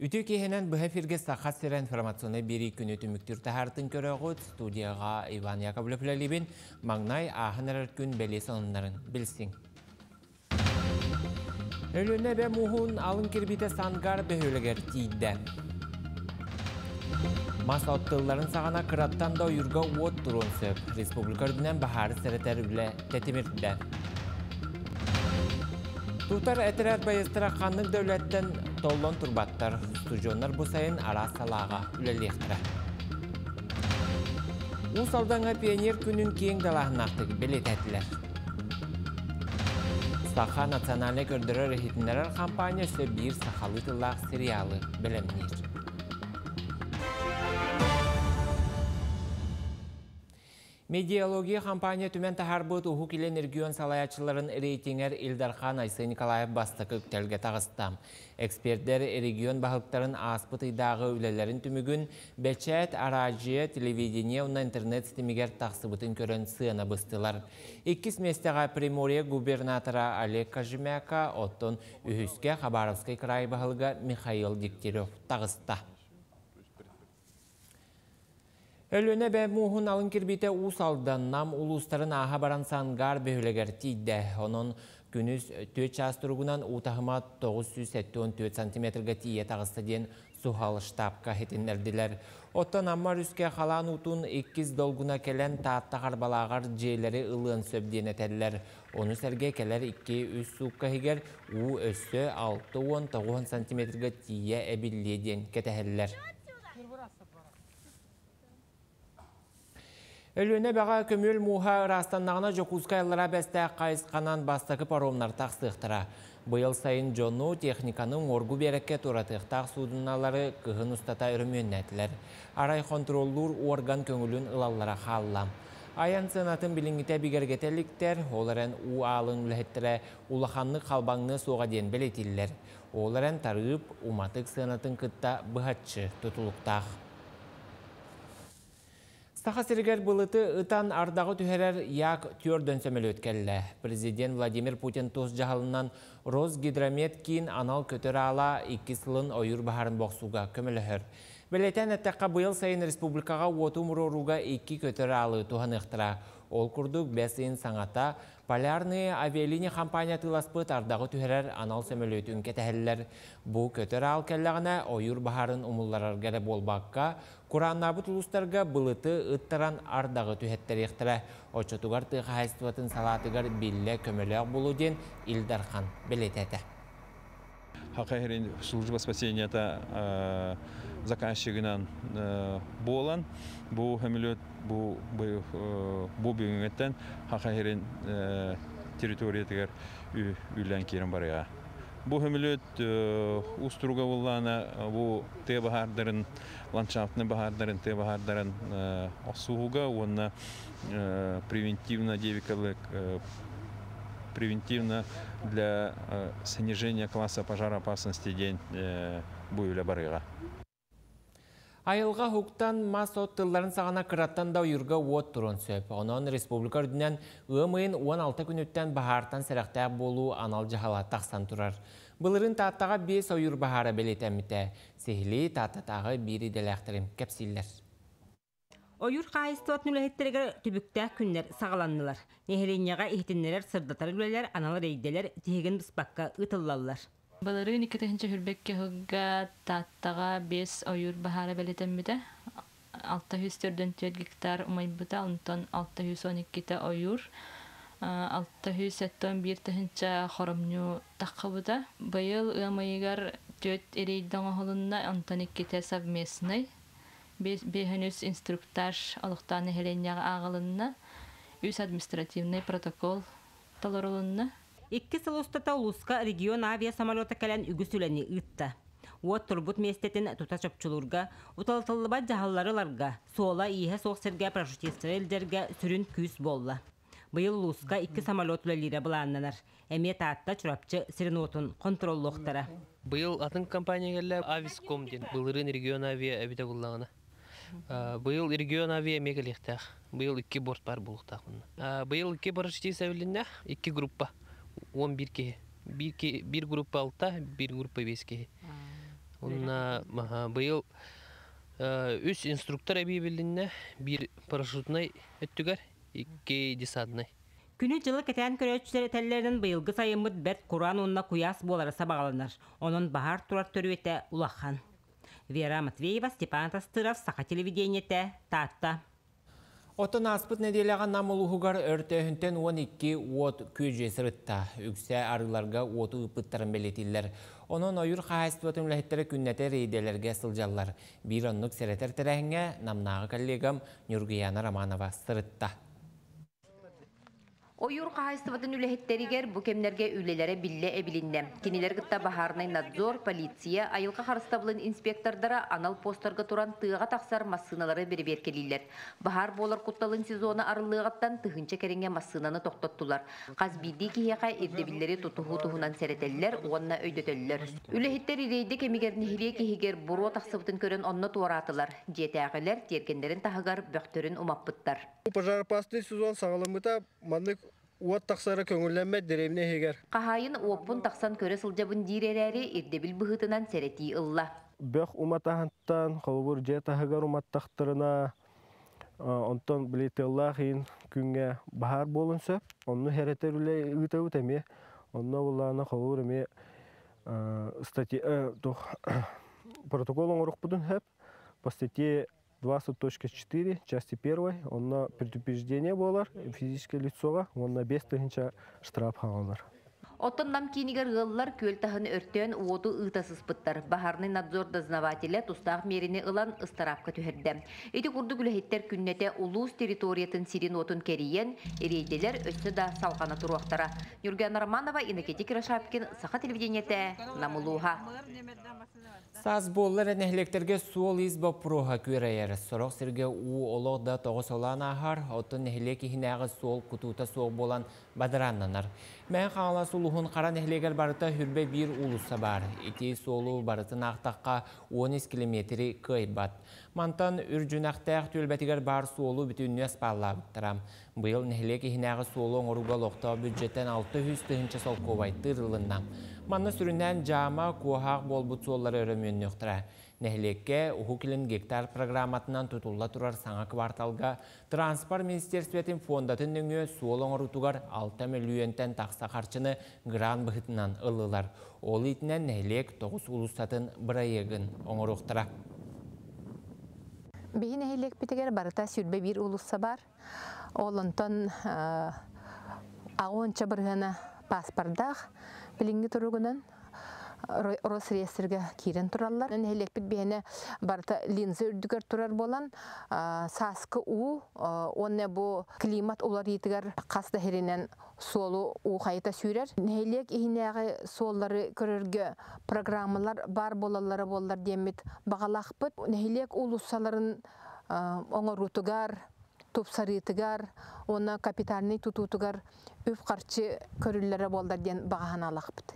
Ütükehenen bu hefirge sahatsere informasyonu biri günüdü müktür tahartın körüğüt studiyaya İvan Yakovlevlelibin magnay ahınar gün belesi onların bilsin. Ölüne ve muhun alın kirbite sangar behölüger tiyidden. Masa ottılların sağına kırattan da yurga uot durun söp. Respubliköründen baharı sereter üle tetimirden. Tutar etirad bayıstıra kanlık devletten tollon turbattar. Tujonlar bu sayın ara salağa ülelektir. Usaldan'a pioner günün keyin dalağın artık bilet ettiler. Saha nasyonalne kördürör ehitinler kampanyası bir sahalı tılağ serialı bilinir. Mediologiya kampanya tümen taharbut uhuk ile region salayatçıların reytinger İldarhan Aysa Nikolayev bastıkı telge tağıstam. Ekspertler region bahalıkların aspıtıydağı ülelerin tümügün beçet, aracı, televideniye ona internet sistemiger taqsıbıtın körün sığına bıstılar. İkis mestega Primorye gubernatora Oleg Kazymyaka, otun ühüske Khabarovskiy krayi bahalıga Mikhail Dikterov tağısta. Ölüne ve muhun alın kirbite usaldan nam ulusların aha baran sangar behülegerti de. Onun günüz 4 asturgunan utahıma 974 cm gatiye tağıstaden suhal ştabka hetinlerdiler. Ottan ammar üske halan utun 2 dolguna kelen taattağar balağar jeleri ılığın söbden eterler. Onu serge keler 2-3 suqqa higer u össö 6-10-9 cm gatiye ebilliyeden keteherler. Ölüne bağa kömül muha rastanlağına Jokuzkaylara beste kayıskanan bastakı paromlar taqsıqtıra. Bu yıl sayın Jonu texnikanın orgu bereket uğratıqtaq taqsudunaları kıhın ustata örümünetiler. Aray kontrollur organ köngülün ılallara hallam. Ayan senatın bilinite bigergetelikler, olaren u alın ülhettire ulahanlı kalbanını soğa den beletiller. Olaren tarıp umatık senatın kıtta bıhatçı tutuluktaq. Saha serger bılıtı ıtan ardağı tüherer yak tör dönsemeli ötkelle. Prezident Vladimir Putin toz jahalından Rosgidromet kiin anal kötör ala 2 sılın oyur baharın boğsuga kömülühür. Beleten ettaqqa bu yıl sayın Respublikağa otumroruga 2 kötör alı tuhanıqtıra. Ol kurduk besin sanata Polarny avialini kampanyatı laspıt ardağı tüherer anal sömeli ötün keteheller. Bu kötör al kellağına oyur baharın umullar gere bolbaqqa Kurannabut uluslarga bılıtı ıttaran ardağı tühetterektere. Oçotugar tıxayıstvatın salatıgar bille kömülüğ buludin İldarhan beletete. Hakikaten служба спасения ta zakanşıgınan bolan bu hemilöt bu bölümden hakikaten teritoriyeler ülenkirin baraya. Bu hemilöt usturuga olana bu tebaharların landşaftını baharların tebaharların asuhuga ona preventivna devikalık превентивно для снижения класса пожароопасности день буйля барыга. Айылга хуктан мас оттылларын сагана кыраттан да уйурга уот турун сөп. Онон республика үрдүнөн ымыйын 16 күнүттен бахартан серакта болуу анал жахала таксан турар. Былырын тааттага 5 уйур бахара белетемите. Сехли тааттагы бири делактерим кепсиллер. Oyur qayıstı nülhettirger tübükte künler sağlandılar. Nehrinyağa ihtinler sırdatar güleler, analar eydeler, tehigin bıspakka ıtıllallar. Balarıgın ikitihince hürbekke hıgga tattağa 5 oyur bahara beletemide. 604 hektar umaybıta, ondan 612'te oyur. 671 tihince xoramnu taqqıbıda. Bayıl ımayıgar 4 ereyden oğulunna, ondan 2'te savmesnay. Bir henüz instruktaj alıqtanı helenyağı ağılınna, üs administrativnay protokol talarılınna. İkki sıl ustata uluska region avia samalota kelen ügüsüleni ıtta. Uot turbut mestetin tutacapçulurga, utalatılıba cahallarılarga, sola iyihe soğuk serge praşutistörelderge sürün küs bolla. Bıyıl uluska 2 samalot lira bulanlanar. Emiyet ağıtta çurapçı Sirinot'un kontrollü oktara. Bıyıl atın kampanyalarla Aviskom den, bılırın region avia evide kullanana. Bu yıl region aviye mekelektek. Bu yıl 2 bort var buluktak. Bu yıl 2 barışçı sevilinde 2 gruppa 11 kehi. Bir gruppa 6'ta, bir gruppa 5 kehi. Быйыл 3 инструктор әбейбілдіңіне, 1 парашютнай өттігер, 2 десантнай. Күні жылы кетен көрөтчілер тәлілерінің быйылғы сайымыд бәрт Құран онына куяс болары сабағалынар. Оның бағар тұрар төріветі Улахан. Вера Матвеева, Степан Тастыров, Саха телевидениеті, Татта. Отын аспыт неделяға намылуғығар өртөйінтен 12 от көже сырытта. Үксе арғыларға оты ұпыттарын бәлетілер. Оның ойыр қағайсты өтімләхеттері күннәті рейделерге сылжалар. Бір оннық сәрәтер тәрәңе намнағы коллегам Нүргияна Романова сырытта. Oyur kahayıstıvadın ülehetteriger bu kemlerge ülelere bille ebilinde. Keniler gıtta baharnay nadzor, polisiya, ayılka harıstablın inspektardara anal postarga turan tığğa taksar masınaları beriberkeliler. Bahar bolar kuttalın sezonu arılığattan tığınca kerenge masınanı toktattılar. Qazbidi kiheka erdebilleri tutuhu tuhunan sereteller, oğanna öydöteliler. Ülehetteri reyde kemiger nihiliye kehiger buru taksıvdın körün onna tuaratılar. Diyetağiler, terkenlerin tahıgar, böktörün umappıttar. Pajarpastı sezon sağlamıda manlık Uat taksara köngüllenme derevine heger. Kahayın uapun taksan köre sılcabın direleri erdebil bıhıtınan sereti ılla. Bök umatahıntan, kalbur jetahıgar umattahtarına, ondan bileti ıllahın künge bahar bolunsa, onu hereter üle ütavut emi, onunla ullağına kalbur emi protokolun oruk budun hep, pastetiye 20.4, части 1, онна предупреждение болар, физическое лицова, онна 5 тыгынча штраф алалар. Оттоннам кинигер ыллар көл тахын өрттөн уоту ыытасыз пыттар. Бахарны надзор дознавателе тустаах мерини ылан ыстарапка түһэрдэ. Ити курду күлэһиттер күннэтэ улуус территориятын сирин отун кэриен, эрейделер өссө да салгана туруактара. Юргияна Романова, Иннокентий Кирашапкин, Саха телевидениете, Намылууха. Саз боллар нэхлектерге суол изба проха күрэйэр. Сорох сирге уу олох да тоғыс олан ахар, оттон нэхлеки хинағы суол кутуута суол болан бадараннанар. Мэн хааласу Улухун қара нәхлегер барыта хүрбе бір улуса бар. Ити солу барытын ақтаққа 10 километри көйбат. Мантан үрджін ақтақ төлбәтігер бар солу бүтін нөс баллабыттырам. Бұл нәхлеге хинағы солу оңыруға лоқта бюджеттен 600 түхінші сол ковайтыр ылыннам. Манны сүрінен жама куахақ бол бұт соллары өрімін нөқтіра. Нәхлекке ұхукілін гектар программатынан тұтулла тұрар саңа кварталға Транспорт Министерстветін фондатын өңі суол оңырутуғар 6 миллионтен тақса қарчыны гран бұхытынан ұлылар. Ол етінен нәхлек 9 ұлыстатын бірайығын оңыруқтыра. Бейін нәхлек бітігер барыта сүрбе бір ұлысса бар. Олынтон ағонча бірғана паспордақ білінгі тұрығынан Рос реестрге кирен тураллар. Нәхелек бітбейіне барыта линзы үрдігер турар болан, сасқы уу, онне бұ климат олар етігер қасты херінен солу уу қайта сүйрер. Нәхелек ихінеғі соллары көрерге программалар бар болалары болар демет бағалақ бұд. Нәхелек улуссаларын оңы рутығар, топсарытығар, оны капитарны тұтутығар өфқарчы көрілері болдар ден бағаған алақ бұд.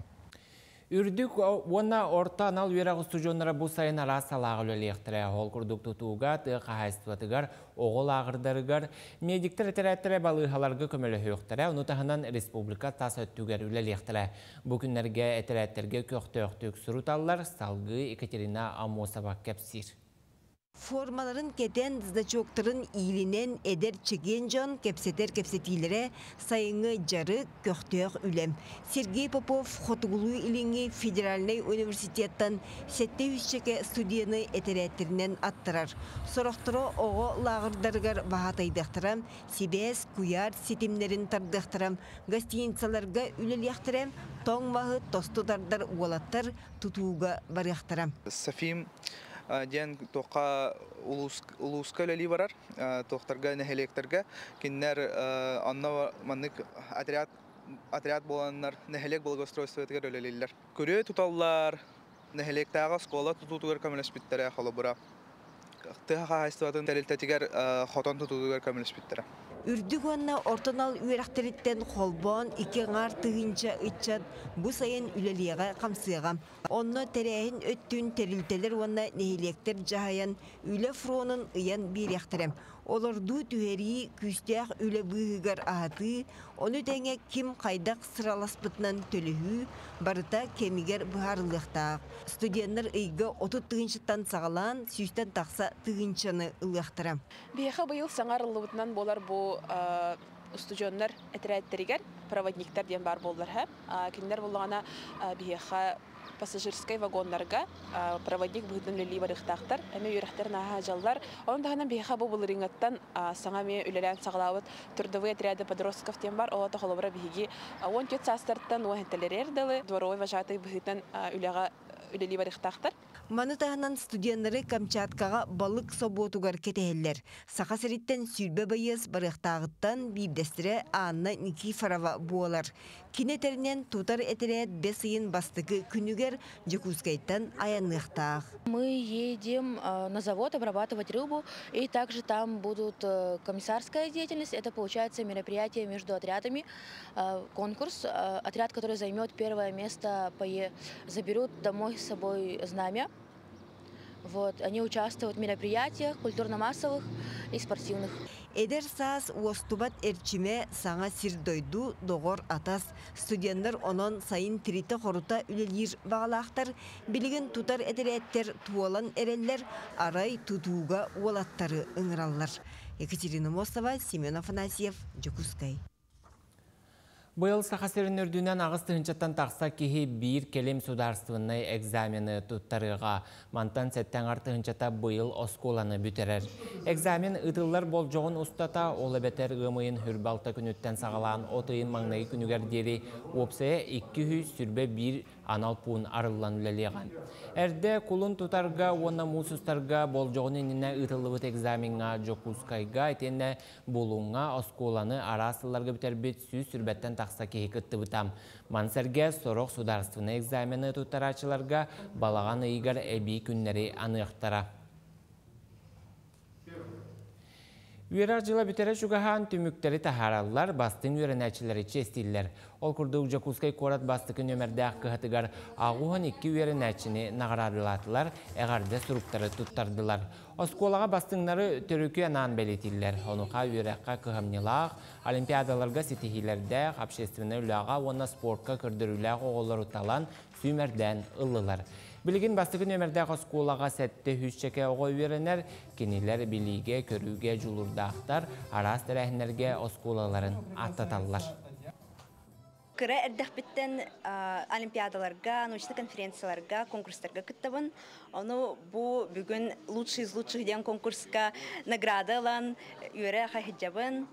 Үрдік онна орта анал верағы студионлары бұл сайын ара салағыл өлектірі. Ол күрдік тұтуға тұқа хайстуатығар, оғыл ағырдарығар, медиктер әтірі балығаларғы көмілі өқтірі, оны тағынан республика тас өттігер өлелектірі. Бүкінлерге әтірі көқті өқтік сұруталылар, салғы Екатерина Амосова кәпсир. Formaların keden dızda çoktırın iyilinen eder çeken can kepsetilere sayını carı köktüğe ülem. Sergey Popov, Xotogulu ilini Federalnay Üniversitet'ten 700 çeke studiyanı eterettirinen attırar. Soruqtıra oğu lağırdargar bahataydıqtıram, CBS, kuyar, sitemlerin tardıqtıram, gastiyinsalarga üleliyaqtıram, ton vahı tostudardar uğalattır, tutuğuga barıqtıram. Safim Ден тоқа улускалы ливарар, тоқтарға, нәхелектерге, кеннер анна маннық отряд боланнар, нәхелек болгостройство етігер өлелелер. Күре тұталлар, нәхелектағы скола тұтутығыр көмілішпеттері қалы бұра. Тыға хайстыватын тәрілтәтігер қотан тұтутығыр көмілішпеттері. Үрдігуанна ортанал үйрақтырыттен қолбон, икеңар тығынша үтчат, бұ сайын үлелеға қамсыға. Онны тәрәйін өттін тәрілтелер онна нәхелектер жағайын, үлі фронын ұян бейректірім. Olurdu tüheri küsteh üle büyüğer ahatı, onu denge kim kaydak sıralasbıtnan tölühü, barıta kemiger buharlıqtaq. Studentler eyge otu tığınçıttan sağlan, süsten taqsa tığınçanı ılıqtıram. Beyeğe bu yıl sanarılıbıtnan bolar bu studentler etirayetteriger, provodnikter diyen bar bollar hep. Kimler bollağına beyeğe Pasajirskay vagonlarga provodnik bıhtınlılığı barıqtaqtar, ama yürüqtaren aha jallar. Onun dağına beyeğe bu bulırıngattan sana me ülelen sağlağıt Turdovay Atriada Podroskov diyen bar, oğata xolabara beyeğe 17 sastarttan o henteleri erdalı, dvaroy vajatay bıhtın üleli barıqtaqtar. Manıtağınan studentları Kamçatkağa balık sobotugar keteheller. Saqa seritten sürbe bayız barıqtağıttan bibdestire Anna Nikiforova bualar. Kineterinden tutar etirayet besiyin bastıkı künüger Jakutskay'tan ayanlıqtağ. Мы едем на завод обрабатывать рыбу, и также там будут комиссарская деятельность. Это получается мероприятие между отрядами, конкурс. Отряд, который займет первое место, заберут домой с собой знамя. Вот, они участвуют в мероприятиях культурно-массовых и спортивных. Эдер саас уостубат эрчиме саңа сирдойду доғор атас. Студенттер онон сайын тирите хорута үлелир бағалақтар. Билигин тутар эдереттер туолан эреллер арай тутууга уолаттары ыңыраллар. Екатерина Мостова, Семен Афанасьев, Жакускай. Быйыл Сахасырын үрдінен ағыз тығыншаттан тақса кейі бір келем сударствынны экзамені тұттарыға. Мантан сәттен артығыншата быйыл осколаны бүтерер. Экзамен ұтылар бол жоғын ұстата, олы бәтер ғымыйын хүрбалта күніттен сағалан отыйын маңнайы күнігердері опсая 200 сүрбе 1 анал пуын арылан үлелеған. Әрді құлын тұтарға, оны мұсыстарға бол жоғын еніне ұтылығыт экзаменға Жакускайға етені болуңа осколаны арасыларға бүтер бет сүз сүрбеттен тақсаке хекетті бұтам. Мансерге сорық сударствыны экзамені тұттарачыларға балаған ұйғар әбей күнлері анықтара. Üyrar jıla bütere şugahan tümükteri taharallar bastın üyrenəçiləri çestiller. Ol kurduğu Jakutskay korat bastıkın ömərdə haqqıhatıgar ağuhan iki üyrenəçini nağaradılatılar, əğarda sürüktarı tuttardılar. Oskolağa bastınları törükü anan belitirlər. Onuqa üyraqa qıhamnilaq, olimpiadalarga sitihilerde, abşestvini ülağa, ona sportka kördürülə oğulları talan sümərdən ıllılar. Bilgin bastıkın ömərdə oskolağa sətti hüsçəkə oğu üyrenər, kiniler bilige, körüge, julurdaqtar, aras tərəhnərgə oskolaların atatallar. Kıra erdak bitten olimpiadalarga, naçlı konferensiyalarga, konkurslarga kıttabın. Onu bu bugün лучший из лучших den konkurska nagrada alan üyre hahicabın.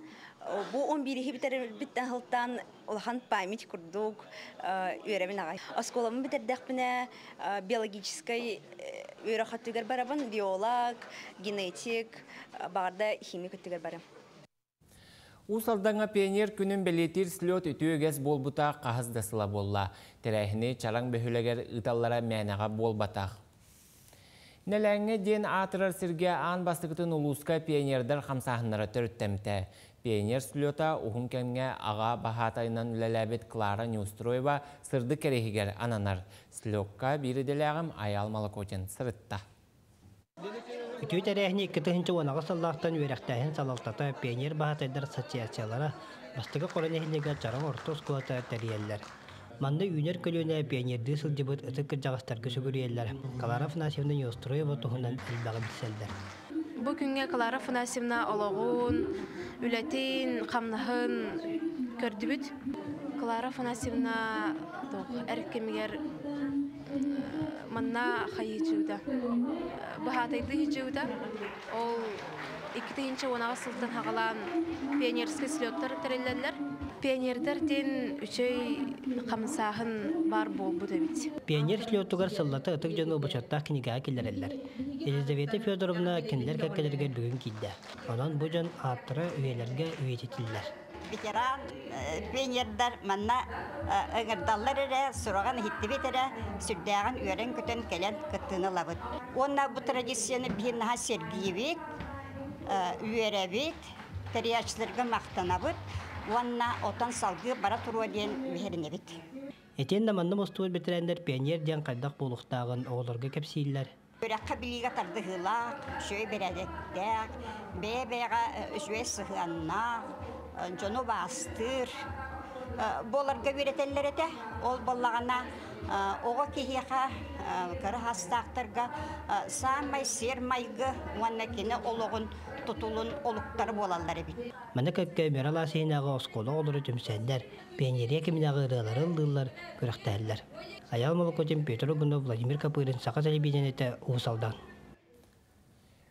Bu 11'i bitten hıltan olağan pamit kurduk üyremin ağa. Oskolamın biterdek bine biyologической üyre hattüger barabın, biyolog, genetik, barda химик hattüger barabın. Usaldağa pioner günün belirtir slot ütügez bol buta qahızdasıla bolla. Terehni çaran behüleger ıtallara mənağa bol bataq. Nələngə den atırır sirgə an bastıqıtın uluska pionerdar xamsahnara törüttəmtə. Pioner slota uhum kəmgə ağa bahataynan ülələbit Klara Nyustroyeva sırdı kerehiger ananar. Slokka biri diləğim Ayal Malakotin sırıtta. Ütü terehni kıtıhınca onağı sallahtan ürektähin salaltata pioner bahataylar sosiyasiyalara bastıgı qoranehiniga çaran orta uskulata teriyerler. Manlı üner kölüne pionerdi sıldibut ıtık kırcağıstargı sögürüyerler. Klara Afanasyevna Nyustroyeva tohunan elbağı bilseller. Bu günge Klara Afanasyevna oloğun, ületin, qamnahın kördübüt. Klara Afanasyevna erkemiger manna xayıcıda. Bahataydı hicıda. Ol ikide hinçe onağa sıldan hağalan pionerski slotlar terellerler. Pionerlerden üçey qamsahın bar bol bu devit. Pioner slotugar sallata atık canı obaçattaq kinigağa kellerler. Elizaveta Fyodorovna kinler kakkalarga bugün kildi. Onan bu can atıra üyelerge üyetetildiler. Veteran pionerler manna ıngırdallar ere, surağın hitti bitere, sürdağın üyeren kütün kelen kıttığını labıd. Onlar bu tradisyonu bir naha sergiyevik, üyerevik, teriyaçlarga maqtanabıd, onlar otan salgı bara turuva den üyerinevik. Eten de manna mostuğul bitirenler pioner den qaydak boluqtağın oğulurga kapsiyiller. Bırakı bilgiye tardılar, şöyle beredetler, bebeğe şöyle sıhhanlar, canı bastır. Bolar göbüretenlere de, ol bollağına, oğa kihiyaka, karı hastağıtırga, sağmay, sermaygı, onakini oluğun, tutulun, olukları bolalları bit. Mene köpke meralasınağı oskola olur tümsenler, peyniriye kimine ağırılar, ıldılar, görüktüller. Ayal Molokotin Petrogunu Vladimir Kapırın Saka televizyonete Usaldan.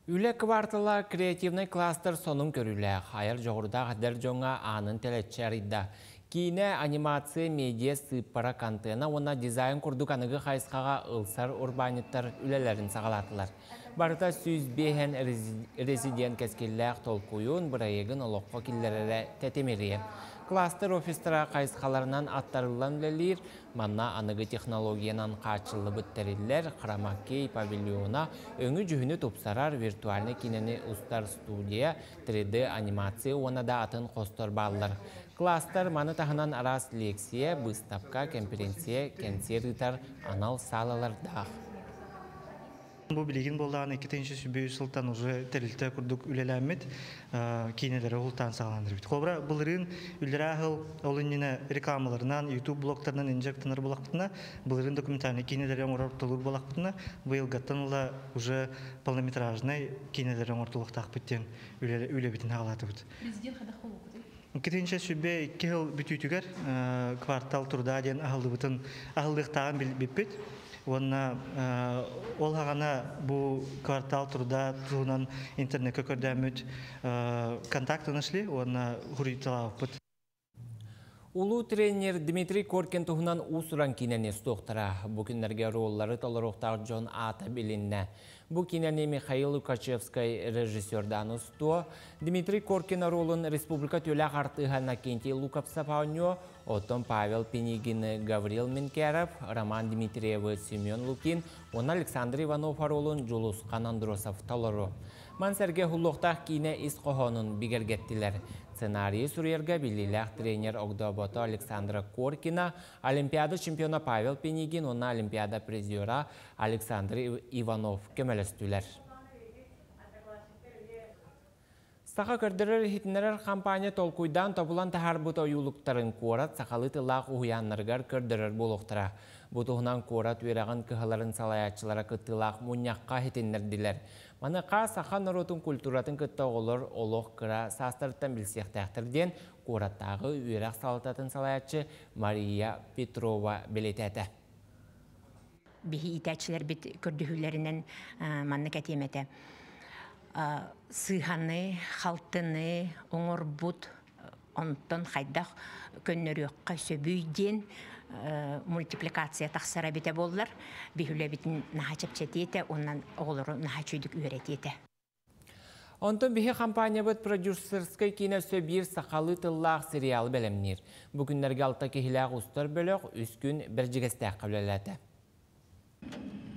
Üle kvartala kreativne klaster sonum görüle. Hayal joğurda derjonga anın teleçeride. Kine animasyon medya sıpara kantına ona dizayn kurduk anıgı hayskağa ılsar urbanitler ülelerin sağlatılar. Barda süz behen rezident keskiller tolkuyun brayegin olokko killerere tetemiriye. Klaster ofistara kayıskalarından attarılan bilir, manna anıgı teknolojiyanan kaçılı bitteriller, Kramakey pavilyona öngü cühünü topsarar virtualne kineni ustar studiya 3D animasyona da atın kostor ballar. Klaster manı tahınan aras leksiye, bıstapka, konferensiye, konserter, anal salalar dağ. Bu bilgin boldağın 2-3 yıldan uzun terilti kurduk ülelenmet, kinelere hultan sağlandırıbit. Kobra bılırın ülere ahıl olunine reklamalarından, YouTube bloglarından inecek tınır bulakpıtına, bılırın dokumentarını kinelere ortalığı bulakpıtına, bu yıl gatanla uzun palnometrajına kinelere ortalığı takpıtın ülebitin ağlatıbit. Bizden kadar oluktu. Ketinçe sübe 2 yıl bütütüger, kvartal turda den ahıldıbıtın ahıldıqtağın bilbipit. Ona ol hana bu kvartal turda tuğunan internet kökördeğmüt kontakt anışlı, ona huritalavpıt. Ulu trener Dmitri Korkin tuğunan usuran kineni stoktara. Bu günlerge rolları tolaroktar John Ata bilinne. Bu kineni Mikhail Lukashevskay rejissörden ustu. Dmitri Korkin rolun Respublika Tölak artığına kenti Lukapsapavnyo, Otom Pavel Penigin, Gavril Minkerov, Roman Dmitriev, Semyon Lukin, on Aleksandr Ivanov rolun Juluskan Androsov toloro. Man serge hulluqtaq kine isqohonun bigergettiler. Ssenariyi sürerge billiler trener Ogdoboto Aleksandra Korkina, Olimpiada çempiona Pavel Penigin, on Olimpiada preziora Aleksandr Ivanov kömelestüler. Saha kırdırar hitinler kampanya tolkuydan topulan tahar buta uyulukların korat sakalı tılak uyanlargar kırdırar buluktara. Butuğunan korat uyarağın kıhaların salayatçılara kıtılak munyakka hitinler diler. Manaka saha narotun kulturatın kıtta olur oluk kıra sastırttan bilsek tahtirden korattağı uyarağ salatatın salayatçı Maria Petrova biletete. Bihi itaçlar bit kürdühülerinden mannak etimete. Сыханы, халтыны, оңор бут, онтон хайдах көннөрөккө сөбүйден мультипликация тахсара бите боллар, бихүлө битин нахачып четете, онан оголору нахачүйдүк үйретете. Онтон бихи компания бут продюсерскай кине сөбир сакалы тыллаах сериалы белемнир. Бүгүннөргө алта кихилаах устар бөлөк, үс күн бир жигестеак каблелете.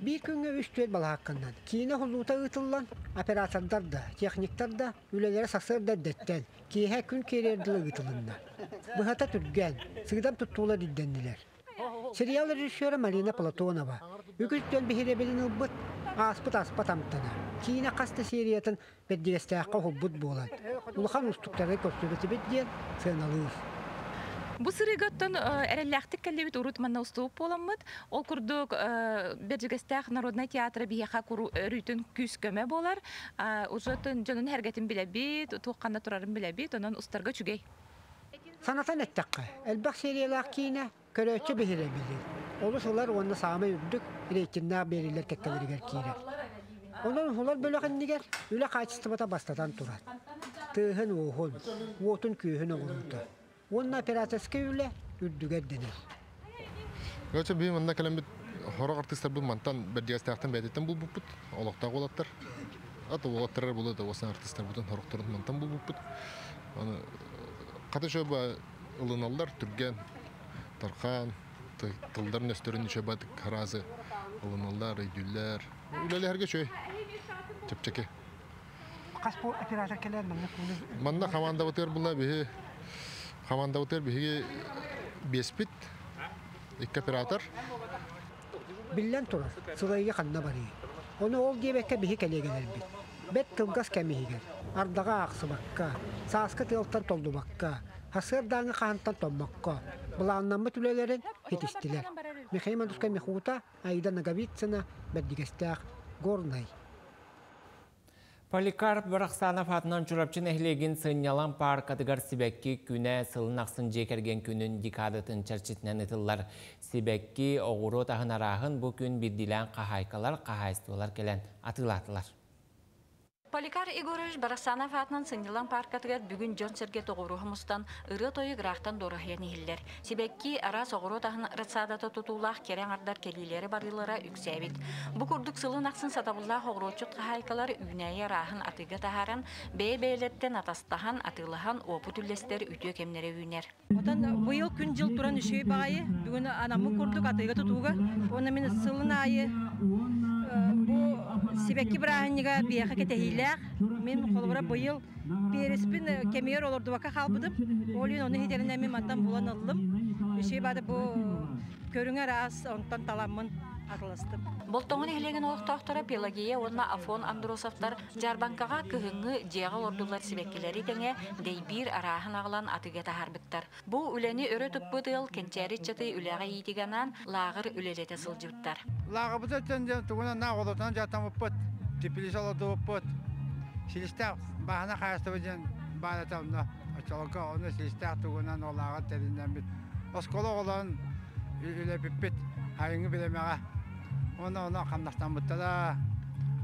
Bir günde 3-4 bala hakkından. Kine hulluğuta ıtıllan, operatörler de, teknikler de, ülelere saksır da detten. Ki her gün kererdiler ıtılınlar. Bu hata Türkgen, sıkıdan tuttuğular dinlendiler. Serial rejissörü Marina Platonova. Öküzden bir herebelin ılbıt, aspıt amtana. Kine kastı seriyetin beddirestahka hubbut boğulan. Uluhan ustukları kostümesi beddiyen sığınalıyız. Bu sırıgattan erelektik kalbet urutmanna ustup olamıt. Ol kurduk Berjigestah Narodnay Teatra biheha rütün küs köme bolar. Ujotun canın hergetin bile bit, tuğkanna turarın bile bit, onun ustarga çügey. Sanatan ettakı, elbaq seriyalak kine, köröçü bihirebilir. Oluşular onunla sağma yürüdük, reytinna beriler tekkaları gerkiler. Ondan hular böyle kandiger, üle kaçıstıbata bastadan turat. Tığın uğun, uğutun küyhün uğurdu. Onun operatörü ile ürdüğe denir. Gerçi bir manna kelimesi horror artistler bu mantan berdiğestahtan bedettim bu buput olakta golatlar. Ata golatlar bula da olsan artistler budan horror turun mantan bu buput. Ana katışa ba ılınallar Türkgen, Tarkan, tıldarın üstlerin işe batık harazı ılınallar, idüller, üleli her geçey. Çepçeke. Kaspo operatör keler manna kulu. Manna kavanda otur bula bihi. Havanda otel bir bespit, iki operatör. Bilen turar, sırayı kanına bari. Onu ol diyebeke bihi kelegeler bit. Bet tılgas kemihiger. Ardağa aksı bakka. Saaskıt yoltar toldu bakka. Hasır dağını kahantan tonmakka. Bulağınlanma tülelerin hitiştiler. Mekhiman duska mekhuta ayda nagavitsina beddigestağ gornay. Polikarp Bıraksanov hatından çurapçın ehlegin sığınyalan par katıgar Sibekki güne sılınaqsın jekergen günün dikadatın çarçitnen etiller. Sibekki oğuru tahın arağın bugün bir dilen kahaykalar kahaystolar gelen atılatılar. Polikarp Igorevich Bıraksanov hatından sığınyalan par katıgar bugün John Serget oğuruhumustan ırı toyu gırağtan doğrahıya nehiller. Sibekki aras oğuru tahın rıtsadata tutulağ keren ardar kelileri barılara yüksevit. Bu kurduk sılınaqsın satabullah oğuruçut kahaykalar üyneye rahın atıga taharan, beyletten atastahan atılahan oputüllesleri ütüye kemlere üyner. Bu yıl gün yıl duran işe bayı, bugün anamı kurduk atıga tutuğa. Ona min sılınayı, bu Sibekki Brahaniga bir yakak tehiller. Min kolora bu yıl bir ispin kemiyor olurdu vaka kalbıdım. Oğlun onu hidelene min maddan bulanıldım. İşe bade bu körüne rahatsız ondan talamın. Boltonun ehlegen oğuqtağıtara Pelagiya onunla Afon Androsovtar Jarbankağa kıhını jeğal ordular sibekkileri denge deybir arahın ağlan atıga taharbıttar. Bu üleni örü tıbbı dıl kençeri çatı ülağa yitiganan lağır ülelete sılcıbıttar. Lağı bıza tünden tügüne nağ olasından jatan vıppıt, tipiliş aladı vıppıt, silistağ bahana kayastı vıcın bağlatalımda. Açalıqa onu silistağ tügünen o lağı terinden bit. Oskola olan üle bippit, hayını bilemeğe. Ona kamnaktan buttala.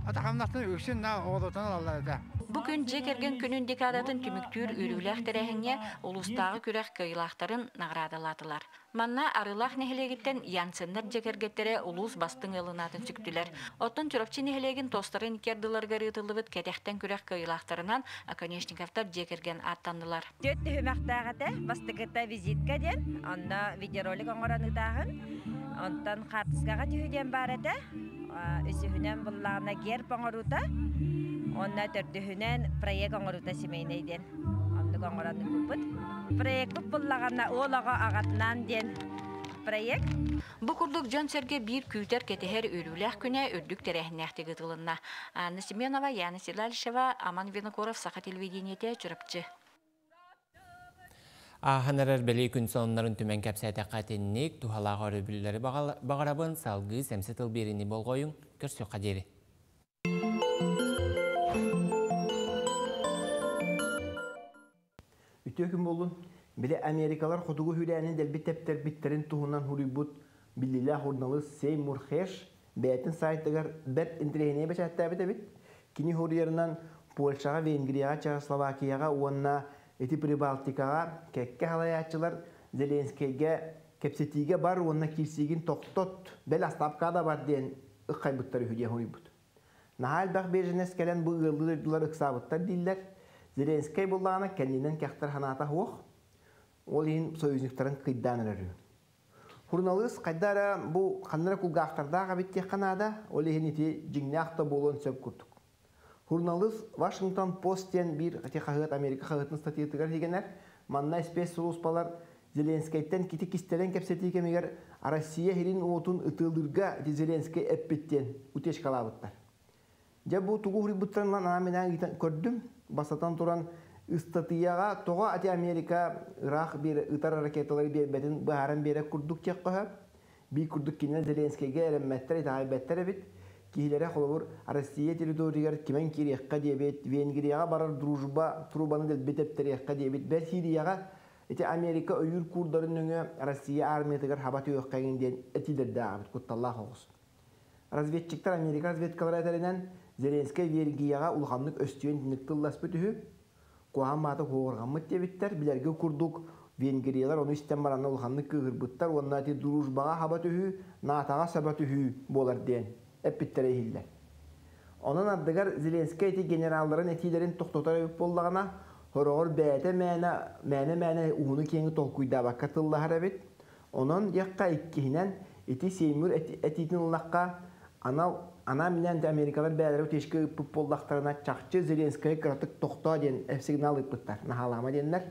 Ata kamnaktan öksün na oğlutan allar da. Bugün jekergen günün dekadatın tümüktür ürülek terehine ulustagı kürek kıyılakların nagradalattılar. Manna arılak nehelegitten yansınlar jekergetlere ulus bastın ılınatın süktüler. Otun çurapçı nehelegin tostların kerdilar garıtılıvıt kedekten kürek kıyılaklarından Akaneshnikovtar jekergen attandılar. Dört hümektağıda bastıgıda vizitkeden, onda videorolik onuranıdağın. Ondan kartızgağa tühüden barada, üsühünen bullarına gerp onuruda, ondan tördühünen proyek onuruda simeyneyden. Ondan onuranı kuput. Proyeklik bullarına oğlağa ağatından den proyek. Bu kurduk John Serge bir küyter keteher örülek güne ördük terehnekte gıdılına. Anna Semyonova, Yana Silalisheva, Aman Vinokorov, Saha Televideniyete çırpçı. Ahanar belli gün sonların tümen kapsayta qatinlik, tuhala qorubulları bağarabın salgı semsetıl birini bolgoyun, görsü qaderi. Ütü hüküm olun, bile Amerikalar xudugu hülenin delbit tepter bitterin tuhunan huribut, billilah hurnalı Seymur Hersh, beyetin sayıtlar bert intirehineye beşat tabit, kini huriyarından Polşağa, Vengriyağa, Çağoslovakiyağa, uanna Eti Pribaltikağa, kekke halayatçılar Zelenskiyge, kepsetiğe bar, onunla kirsigin toktot, bel astapkada var diyen ıkkaybıtları hüge hoybut. Nahal bak berjines gelen bu ılgıdırdılar ıksabıtlar diller, Zelenskiy bollağına kendinden kaktar hanata hoğ, olayın soyuzniktarın kıydanır arıyor. Hurnalız kaydara bu kanlara kulgağıktardağa kabittiğe kanada, olayın eti cingneğakta bolon söp kurtuk. Hurnalız Washington Post'ten bir hıtıqağıt, Amerika hıtıqağıtın statiyetigar hegener, manna espes soluspalar Zelenskiy'ten kitik istelen kepsetikemegar, Arasiya herin oğutun ıtılırga Zelenskiy eppitten uteşkalabıtlar. Ja bu tuğu huributran lan anaminen gördüm, basatan turan ıstatiyağa toğa ati Amerika ıraq bir ıtar raketaları berbedin baharan berek kurduk çakkaha, bir kurduk kinine Zelenskiy'e erenmetler etaibetler ebit, Kihilere kolabor, Arasiya teritoriyer kimen kiriyekka diyebet, Vengriyağa barar duruşba, Trubanı delbetep teriyekka diyebet, Bersiriyağa, eti Amerika öğür kurdarın önü Arasiya armiyetigar habatı yokkayın diyen etidir dağabit, kuttallah oğuz. Razvetçikler Amerika razvetkalara etelenen, Zelenskiy Vergiyağa ulğamlık östüyen dinliktillas bütühü, Kuhamatı hoğurğamlık diyebetler, bilerge kurduk, Vengriyalar onu isten baranla ulğamlık kıhırbıttar, onunla eti duruşbağa habatühü, natağa sabatühü bolar diyen. Onun addıgar Zelenskiy generalların etilerin toxtotara öp bollağına horor beyete mene uğunu kengi tohkuyda bakatıllar abit. Onun yakka ikkihinen eti Seymur etitin ulaqqa ana minen de Amerikalar beyelere öteşki öp bollaqtarına çakçı Zelenskiy kıratık toxta den signal öpüttar. Nahalama denler.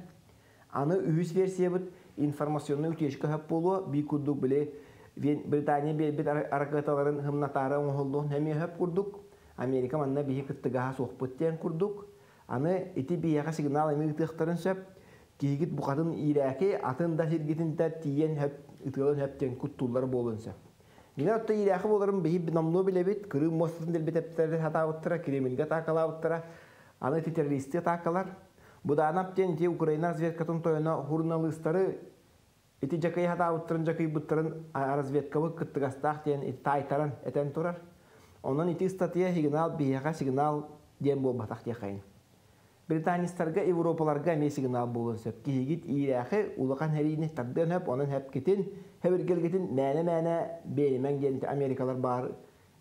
Anı ühüs versiyabıt informasyonuna öteşki öp bolu bir kudduk bile Britanya bir arkadaşların hımnatara onhulluğun hemi hep kurduk. Amerika manna bihi kıttıgaha sohbettiyen kurduk. Anı iti bihiha signal emir tıhtarın söp. Kihigit bu kadın İraki atın da sirgitinde tiyen hep ıtıgalın hepten kuttuğulları boğulun söp. Yine otta İraki boğuların bihi binamlu bile bit. Kırım Mosfet'in delbet heptelerden hata vıttıra, Kremlin'e takala vıttıra. Anı iti teröriste takalar. Bu da anapten ki Ukrayna razvedkatın toyuna hurnalısları İti jakayı hata uttırın, jakayı bıttırın razvedkavı kıttıgastağ diyen iti taytaran eten turar. Ondan iti statiya signal bihiha signal diyen bol bataq diyen. Britannistarga, Evropalarga eme signal bolun söp. Kihigit İraki ulaqan heriyini tardan hep, onun hep gitin, heber gelgetin mene beynimen gelinti Amerikalar bağır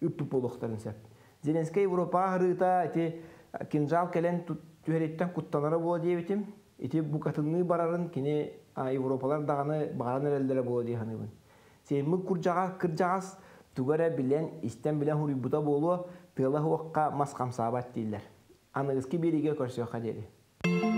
üppüp oluqtarın söp. Zelenski Evropa hırıta iti kinjal kelen tüheritten kuttanara bola diye bitim. İti bu katınlığı bararın kini Avrupalar dağını bağıran ellere bola diye hanıbın. Seyimlik kırcağız tügara bilen, isten bilen huributa bolu, tığla huakka maskamsabat değiller. Anırız ki biriyle görüşüyor kaderi.